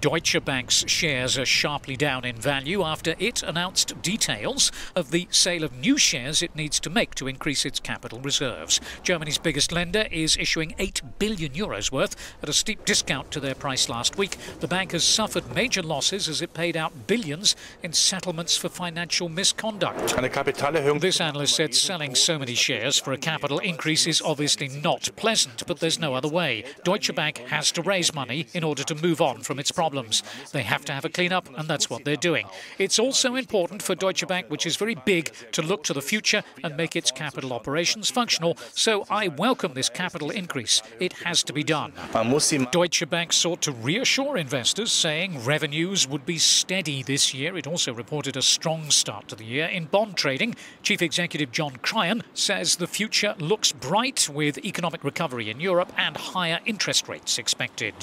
Deutsche Bank's shares are sharply down in value after it announced details of the sale of new shares it needs to make to increase its capital reserves. Germany's biggest lender is issuing €8 billion worth at a steep discount to their price last week. The bank has suffered major losses as it paid out billions in settlements for financial misconduct. This analyst said selling so many shares for a capital increase is obviously not pleasant, but there's no other way. Deutsche Bank has to raise money in order to move on from its problems. They have to have a clean-up, and that's what they're doing. It's also important for Deutsche Bank, which is very big, to look to the future and make its capital operations functional, so I welcome this capital increase. It has to be done. Deutsche Bank sought to reassure investors, saying revenues would be steady this year. It also reported a strong start to the year in bond trading. Chief Executive John Cryan says the future looks bright with economic recovery in Europe and higher interest rates expected.